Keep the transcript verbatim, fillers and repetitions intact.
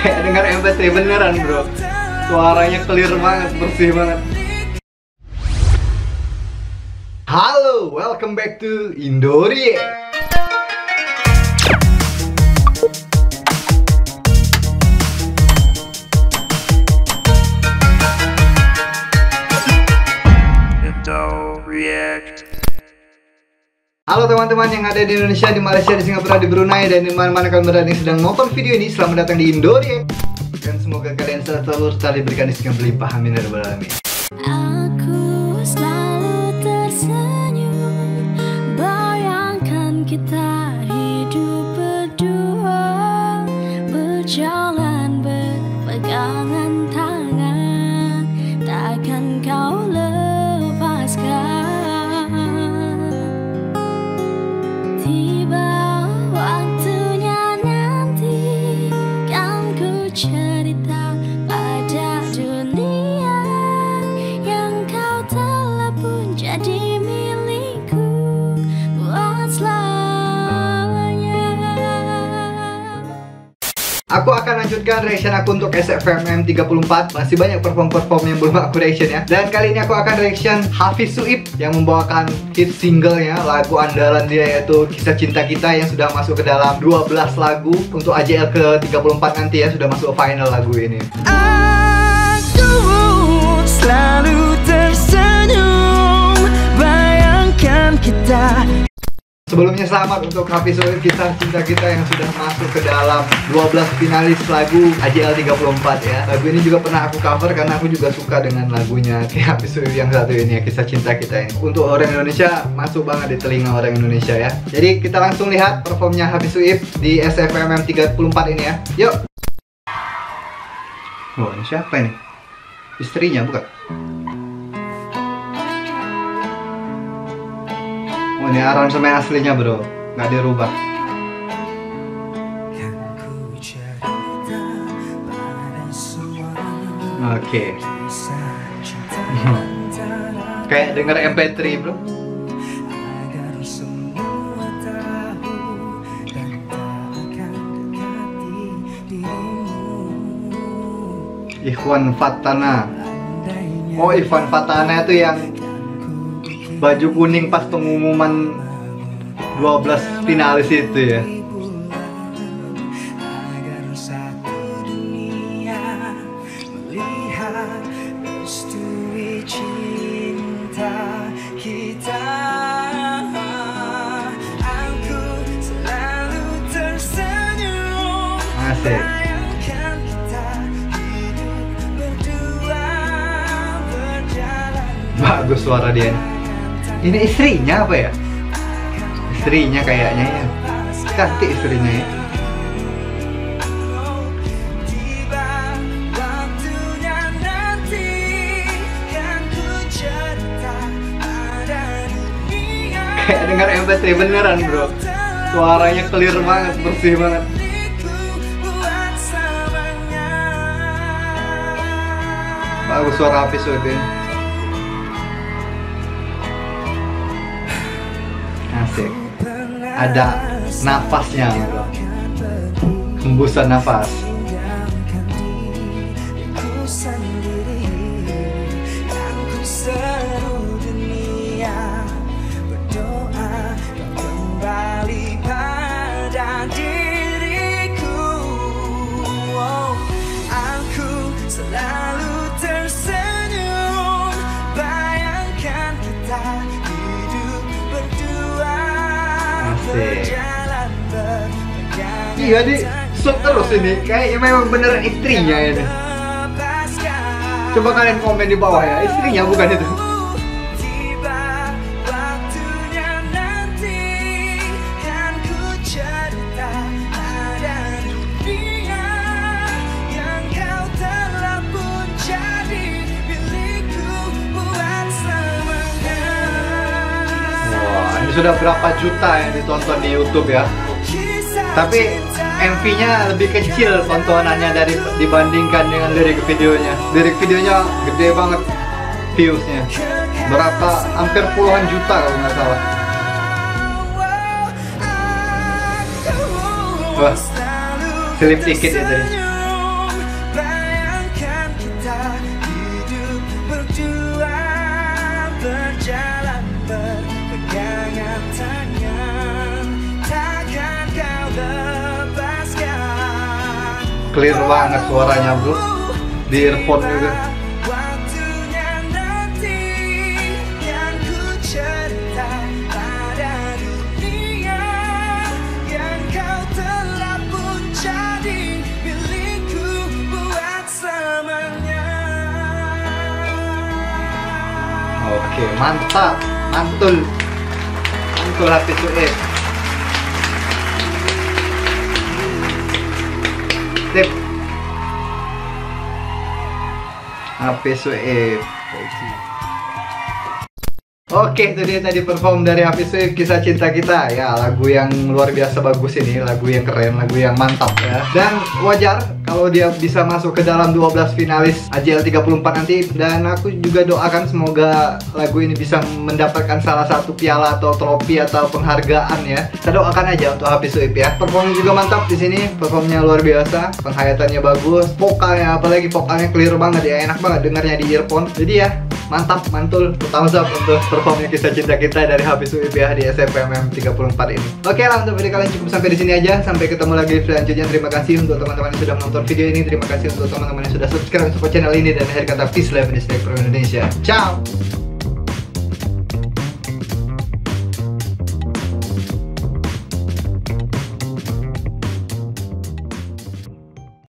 kayak dengar M P tiga beneran bro. Suaranya clear banget, bersih banget. Halo, welcome back to IndoReact. Halo teman-teman yang ada di Indonesia, di Malaysia, di Singapura, di Brunei, dan di mana-mana kalian berada yang sedang nonton video ini. Selamat datang di IndoReact. Dan semoga kalian selalu selalu diberikan rezeki yang berlimpah, amin ya rabbal alamin. Aku selalu tersenyum, bayangkan kita hidup berdua, berjalan berpegangan tangan, takkan kau lepaskan. Aku akan lanjutkan reaction aku untuk S F M M tiga puluh empat. Masih banyak perform-perform yang belum aku reaction ya. Dan kali ini aku akan reaction Hafiz Suip yang membawakan hit singlenya, lagu andalan dia yaitu Kisah Cinta Kita, yang sudah masuk ke dalam dua belas lagu untuk A J L ke tiga puluh empat nanti ya. Sudah masuk final lagu ini. Aku selalu tersenyum, bayangkan kita. Sebelumnya selamat untuk Hafiz Suip, Kisah Cinta Kita yang sudah masuk ke dalam dua belas finalis lagu A J L tiga puluh empat ya. Lagu ini juga pernah aku cover karena aku juga suka dengan lagunya kayak Hafiz Suip yang satu ini ya, Kisah Cinta Kita ini. Untuk orang Indonesia, masuk banget di telinga orang Indonesia ya. Jadi kita langsung lihat performnya Hafiz Suip di S F M M tiga puluh empat ini ya. Yuk! Wah, ini siapa ini? Istrinya bukan? Oh, ini aransemen aslinya bro, nggak dirubah. Oke. Okay. Kayak denger M P tiga bro. Ikhwan Fatana. Oh, Ikhwan Fatana itu yang baju kuning pas pengumuman dua belas finalis itu ya. Asik. Bagus suara dia. Ini istrinya apa ya? Istrinya kayaknya ya. Cantik istrinya ya. Kayak dengar M P tiga beneran bro. Suaranya clear banget, bersih banget. Bagus suara Hafiz Suip ini. Asik. Ada nafasnya, hembusan nafas. Iya di shoot terus ini, kayaknya memang beneran istrinya ini. Coba kalian komen di bawah ya, istrinya bukan itu. Sudah berapa juta yang ditonton di YouTube ya. Tapi M V-nya lebih kecil tontonannya dari dibandingkan dengan lirik videonya. Lirik videonya gede banget views-nya. Berapa? Hampir puluhan juta kalau nggak salah. Wah, selip dikit ya tadi. Clear banget suaranya bro, di earphone juga. Oke, mantap, mantul, mantul Hafiz Suip. Tip, Hafiz Suip. Oke, itu dia tadi perform dari Hafiz Suip, Kisah Cinta Kita. Ya, lagu yang luar biasa bagus ini, lagu yang keren, lagu yang mantap ya. Dan wajar kalau dia bisa masuk ke dalam dua belas finalis A J L tiga puluh empat nanti. Dan aku juga doakan semoga lagu ini bisa mendapatkan salah satu piala atau trofi atau penghargaan ya. Kita doakan aja untuk Hafiz Suip ya. Performnya juga mantap di sini, performnya luar biasa, penghayatannya bagus, vokalnya apalagi vokalnya clear banget ya, enak banget dengarnya di earphone. Jadi ya, mantap, mantul, thumbs up untuk performnya Kisah Cinta Kita dari Hafiz Suip ya di S F M M tiga puluh empat ini. Oke lah, untuk video kalian cukup sampai di sini aja. Sampai ketemu lagi selanjutnya. Terima kasih untuk teman-teman yang sudah menonton video ini. Terima kasih untuk teman-teman yang sudah subscribe support channel ini. Dan akhir kata, peace, love, and stay from Indonesia. Ciao!